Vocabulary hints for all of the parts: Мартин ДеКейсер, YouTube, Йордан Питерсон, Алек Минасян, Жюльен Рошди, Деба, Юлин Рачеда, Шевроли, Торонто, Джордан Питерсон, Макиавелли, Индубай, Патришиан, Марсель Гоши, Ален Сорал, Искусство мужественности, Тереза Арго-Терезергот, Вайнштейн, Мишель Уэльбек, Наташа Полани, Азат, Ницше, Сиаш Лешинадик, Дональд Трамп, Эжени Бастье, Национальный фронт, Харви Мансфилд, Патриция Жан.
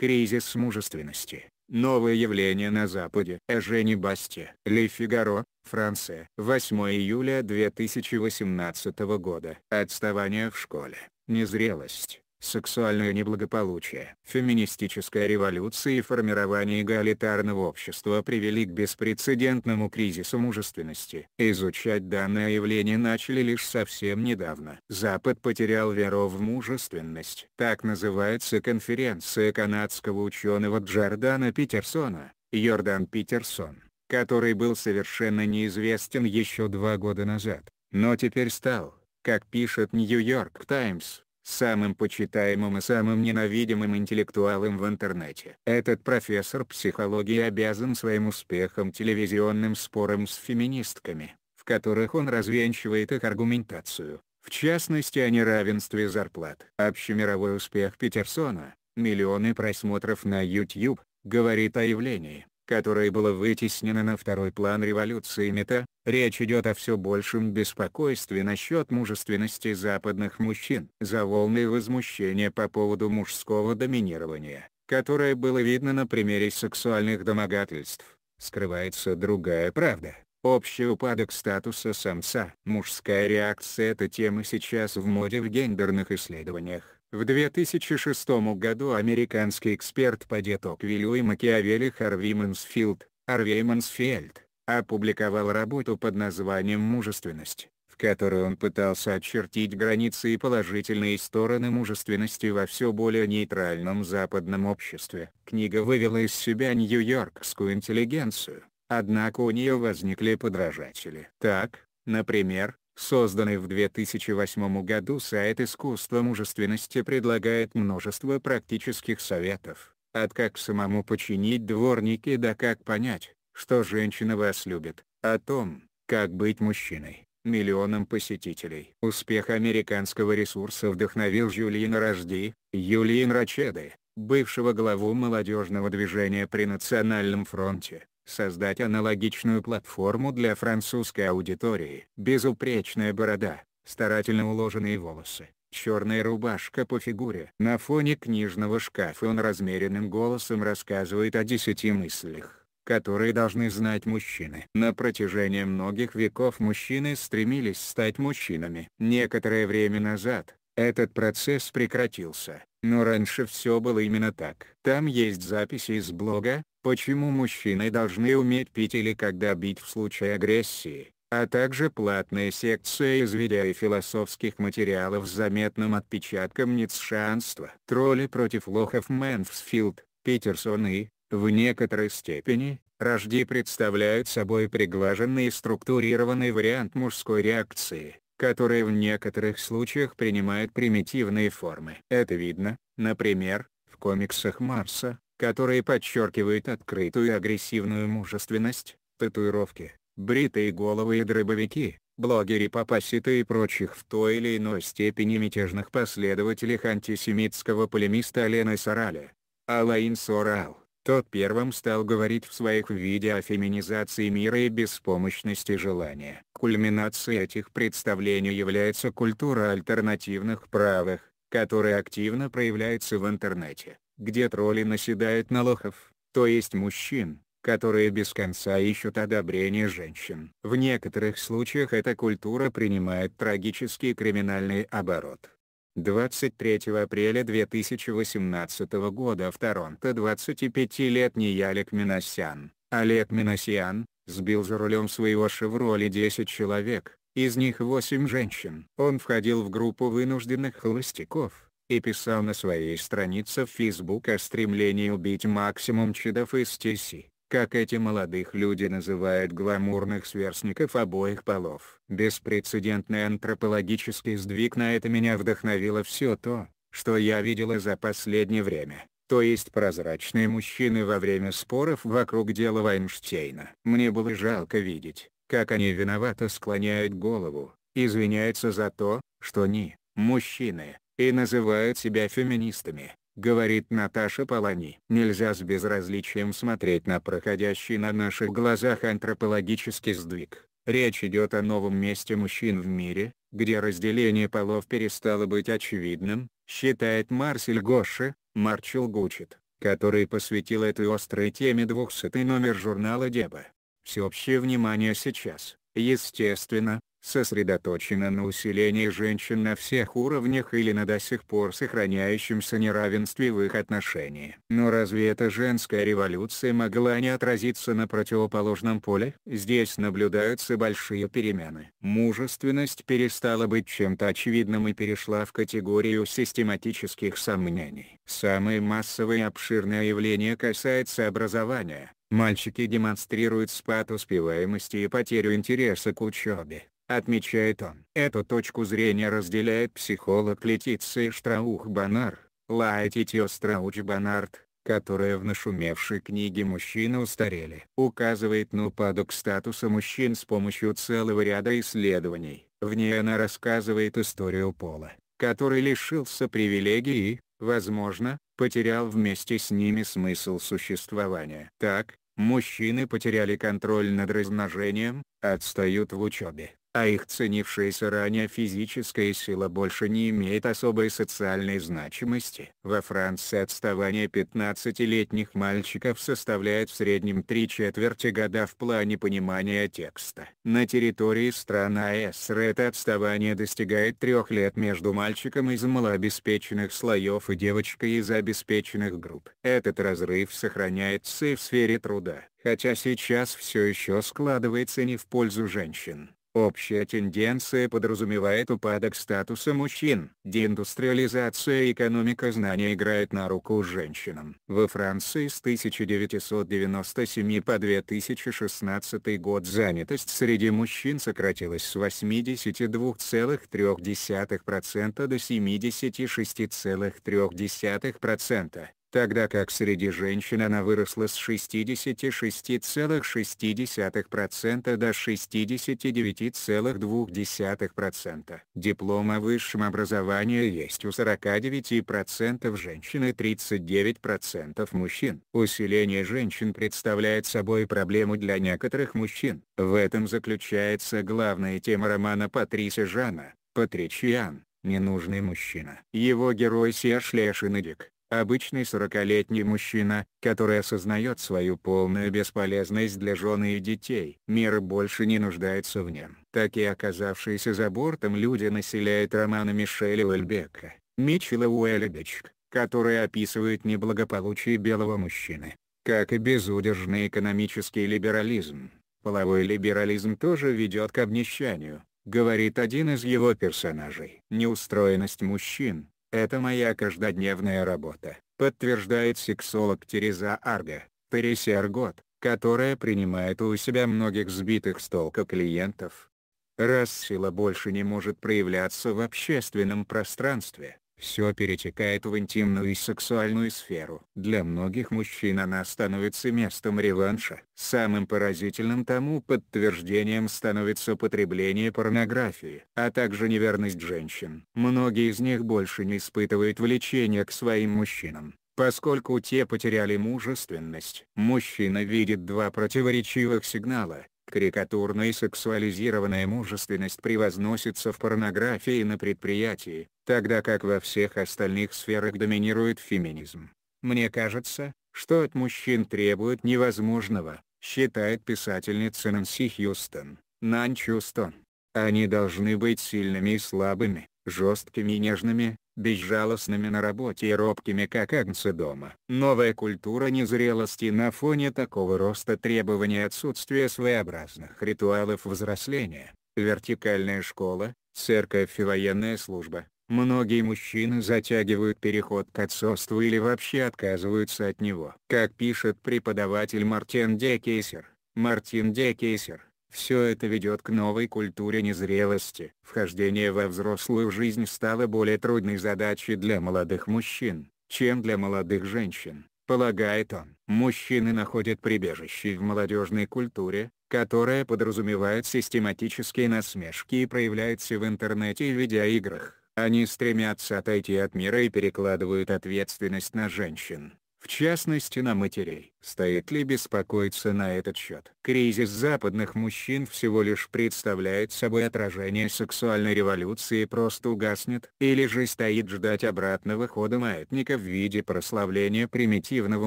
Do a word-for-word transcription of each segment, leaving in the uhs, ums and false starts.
Кризис мужественности. Новое явление на Западе. Эжени Бастье. Le Figaro, Франция. восьмое июля две тысячи восемнадцатого года. Отставание в школе. Незрелость. Сексуальное неблагополучие. Феминистическая революция и формирование эгалитарного общества привели к беспрецедентному кризису мужественности. Изучать данное явление начали лишь совсем недавно. Запад потерял веру в мужественность. Так называется конференция канадского ученого Джордана Питерсона, Йордан Питерсон, который был совершенно неизвестен еще два года назад, но теперь стал, как пишет Нью-Йорк Таймс, самым почитаемым и самым ненавидимым интеллектуалом в интернете. Этот профессор психологии обязан своим успехом телевизионным спорам с феминистками, в которых он развенчивает их аргументацию, в частности о неравенстве зарплат. Общемировой успех Питерсона, миллионы просмотров на YouTube, говорит о явлении, которое было вытеснено на второй план революции мета. Речь идет о все большем беспокойстве насчет мужественности западных мужчин. За волны возмущения по поводу мужского доминирования, которое было видно на примере сексуальных домогательств, скрывается другая правда. Общий упадок статуса самца. Мужская реакция – эта тема сейчас в моде в гендерных исследованиях. В две тысячи шестом году американский эксперт по детоквилю и Макиавелли Харви Мансфилд, Харви Мансфилд, опубликовал работу под названием «Мужественность», в которой он пытался очертить границы и положительные стороны мужественности во все более нейтральном западном обществе. Книга вывела из себя нью-йоркскую интеллигенцию, однако у нее возникли подражатели. Так, например, созданный в две тысячи восьмом году сайт «Искусство мужественности» предлагает множество практических советов, от как самому починить дворники до как понять, что женщина вас любит, о том, как быть мужчиной, миллионам посетителей. Успех американского ресурса вдохновил Жюльена Рошди, Юлин Рачеды, бывшего главу молодежного движения при Национальном фронте, создать аналогичную платформу для французской аудитории. Безупречная борода, старательно уложенные волосы, черная рубашка по фигуре. На фоне книжного шкафа он размеренным голосом рассказывает о десяти мыслях, которые должны знать мужчины. На протяжении многих веков мужчины стремились стать мужчинами. Некоторое время назад этот процесс прекратился, но раньше все было именно так. Там есть записи из блога «Почему мужчины должны уметь пить или когда бить в случае агрессии», а также платная секция из видео и философских материалов с заметным отпечатком ницшеанства. Тролли против лохов Мэнсфилд, Питерсон и, в некоторой степени, Рошди представляют собой приглаженный и структурированный вариант мужской реакции, которая в некоторых случаях принимает примитивные формы. Это видно, например, в комиксах Марса, которые подчеркивают открытую и агрессивную мужественность, татуировки, бритые головы и дробовики, блогеры папаситы и прочих в той или иной степени мятежных последователях антисемитского полемиста Алены Сорали. Ален Сорал, тот первым стал говорить в своих видео о феминизации мира и беспомощности желания. Кульминацией этих представлений является культура альтернативных правых, которая активно проявляется в интернете, где тролли наседают на лохов, то есть мужчин, которые без конца ищут одобрение женщин. В некоторых случаях эта культура принимает трагический криминальный оборот. двадцать третьего апреля две тысячи восемнадцатого года в Торонто двадцатипятилетний Алек Минасян, Алек Минасян, сбил за рулем своего «Шевроли» десять человек, из них восемь женщин. Он входил в группу вынужденных холостяков и писал на своей странице в Фейсбук о стремлении убить максимум чидов из Тесси, как эти молодых люди называют гламурных сверстников обоих полов. Беспрецедентный антропологический сдвиг на это меня вдохновило все то, что я видела за последнее время, то есть прозрачные мужчины во время споров вокруг дела Вайнштейна. Мне было жалко видеть, как они виновато склоняют голову, извиняются за то, что они мужчины, и называют себя феминистами, говорит Наташа Полани. Нельзя с безразличием смотреть на проходящий на наших глазах антропологический сдвиг. Речь идет о новом месте мужчин в мире, где разделение полов перестало быть очевидным, считает Марсель Гоши, Марчел Гучит, который посвятил этой острой теме двухсотый номер журнала Деба. Всеобщее внимание сейчас, естественно, сосредоточено на усилении женщин на всех уровнях или на до сих пор сохраняющемся неравенстве в их отношении. Но разве эта женская революция могла не отразиться на противоположном поле? Здесь наблюдаются большие перемены. Мужественность перестала быть чем-то очевидным и перешла в категорию систематических сомнений. Самое массовое и обширное явление касается образования. Мальчики демонстрируют спад успеваемости и потерю интереса к учебе, отмечает он. Эту точку зрения разделяет психолог Летиция Штраух-Бонар, Летиция Штраух-Бонар, которая в нашумевшей книге «Мужчины устарели» указывает на упадок статуса мужчин с помощью целого ряда исследований. В ней она рассказывает историю пола, который лишился привилегий и, возможно, потерял вместе с ними смысл существования. Так, мужчины потеряли контроль над размножением, отстают в учебе, а их ценившаяся ранее физическая сила больше не имеет особой социальной значимости. Во Франции отставание пятнадцатилетних мальчиков составляет в среднем три четверти года в плане понимания текста. На территории стран АЭСР это отставание достигает трех лет между мальчиком из малообеспеченных слоев и девочкой из обеспеченных групп. Этот разрыв сохраняется и в сфере труда, хотя сейчас все еще складывается не в пользу женщин. Общая тенденция подразумевает упадок статуса мужчин. Деиндустриализация и экономика знания играют на руку женщинам. Во Франции с тысяча девятьсот девяносто седьмого по две тысячи шестнадцатый год занятость среди мужчин сократилась с восьмидесяти двух целых трёх десятых процента до семидесяти шести целых трёх десятых процента. Тогда как среди женщин она выросла с шестидесяти шести целых шести десятых процента до шестидесяти девяти целых двух десятых процента. Диплом о высшем образовании есть у сорока девяти процентов женщин и тридцати девяти процентов мужчин. Усиление женщин представляет собой проблему для некоторых мужчин. В этом заключается главная тема романа Патриции Жана «Патришиан. Ненужный мужчина». Его герой Сиаш Лешинадик, обычный сорокалетний мужчина, который осознает свою полную бесполезность для жены и детей. Мир больше не нуждается в нем. Такие оказавшиеся за бортом люди населяют романы Мишеля Уэльбека, Мишель Уэльбека, который описывает неблагополучие белого мужчины, как и безудержный экономический либерализм. Половой либерализм тоже ведет к обнищанию, говорит один из его персонажей. Неустроенность мужчин — это моя каждодневная работа, подтверждает сексолог Тереза Арго-Терезергот, которая принимает у себя многих сбитых с толка клиентов. Раз сила больше не может проявляться в общественном пространстве, все перетекает в интимную и сексуальную сферу. Для многих мужчин она становится местом реванша. Самым поразительным тому подтверждением становится потребление порнографии, а также неверность женщин. Многие из них больше не испытывают влечения к своим мужчинам, поскольку те потеряли мужественность. Мужчина видит два противоречивых сигнала. Карикатурная и сексуализированная мужественность превозносится в порнографии на предприятии, тогда как во всех остальных сферах доминирует феминизм. «Мне кажется, что от мужчин требуют невозможного», считает писательница Нэнси Хьюстон. Нэн Хьюстон. «Они должны быть сильными и слабыми, жесткими и нежными, безжалостными на работе и робкими как агнцы дома». Новая культура незрелости на фоне такого роста требований, отсутствие своеобразных ритуалов взросления, вертикальная школа, церковь и военная служба. Многие мужчины затягивают переход к отцовству или вообще отказываются от него. Как пишет преподаватель Мартин ДеКейсер, Мартин ДеКейсер, все это ведет к новой культуре незрелости. Вхождение во взрослую жизнь стало более трудной задачей для молодых мужчин, чем для молодых женщин, полагает он. Мужчины находят прибежище в молодежной культуре, которая подразумевает систематические насмешки и проявляется в интернете и видеоиграх. Они стремятся отойти от мира и перекладывают ответственность на женщин, в частности на матерей. Стоит ли беспокоиться на этот счет? Кризис западных мужчин всего лишь представляет собой отражение сексуальной революции и просто угаснет? Или же стоит ждать обратного хода маятника в виде прославления примитивного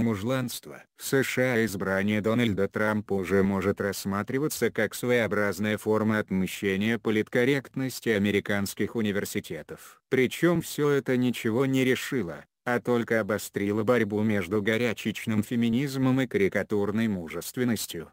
мужланства? В США избрание Дональда Трампа уже может рассматриваться как своеобразная форма отмщения политкорректности американских университетов. Причем все это ничего не решило, а только обострила борьбу между горячечным феминизмом и карикатурной мужественностью.